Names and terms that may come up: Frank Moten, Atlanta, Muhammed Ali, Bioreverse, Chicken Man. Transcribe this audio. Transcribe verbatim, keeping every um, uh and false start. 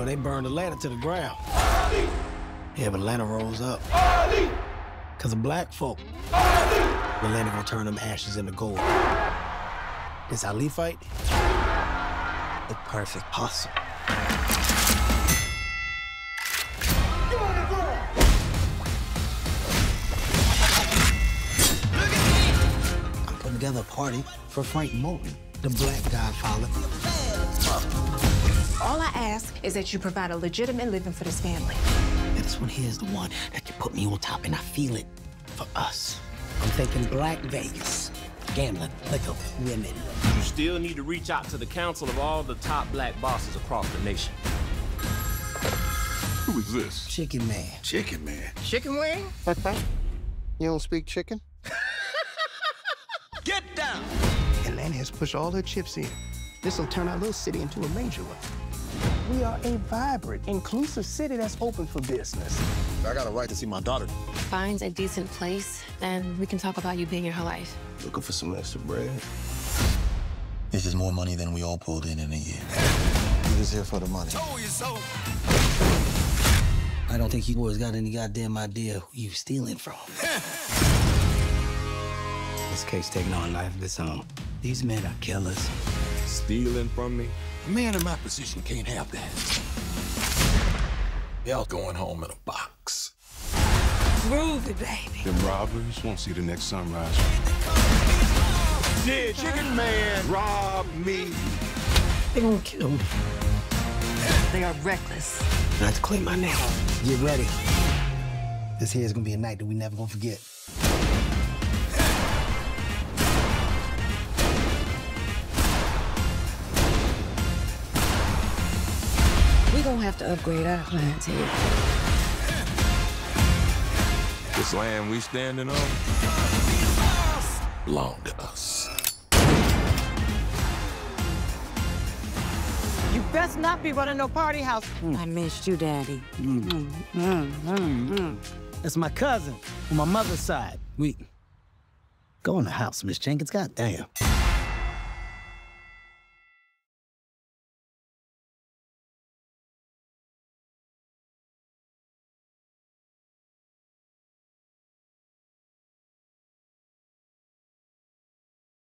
know, they burned Atlanta to the ground. Ali! Yeah, but Atlanta rose up. Ali! Because of black folk. Ali! Atlanta gonna turn them ashes into gold. This Ali fight, the perfect hustle. I'm putting together a party for Frank Moten, the black godfather. All I ask is that you provide a legitimate living for this family. And this one here is the one that can put me on top, and I feel it for us. I'm thinking black Vegas. Gambling, liquor, women. You still need to reach out to the council of all the top black bosses across the nation. Who is this? Chicken Man. Chicken Man? Chicken wing? You don't speak chicken? Get down! Atlanta has pushed all their chips in. This will turn our little city into a major one. We are a vibrant, inclusive city that's open for business. I got a right to see my daughter. Finds a decent place, and we can talk about you being in her life. Looking for some extra bread. This is more money than we all pulled in in a year. He was here for the money. Told you so. I don't think you boys got any goddamn idea who you stealing from. This case taking on life of its own. These men are killers. Stealing from me? A man in my position can't have that. Y'all going home in a box. Groove it, baby. Them robbers won't see the next sunrise. Did Chicken Man rob me? They gonna kill me. They are reckless. I have to clean my name. Get ready. This here is gonna be a night that we never gonna forget. We're gonna have to upgrade our clientele. This land we standing on belong to us. You best not be running no party house. Mm. I missed you, Daddy. Mm. Mm. Mm. Mm. Mm. That's my cousin on my mother's side. We go in the house, Miss Jenkins. Goddamn.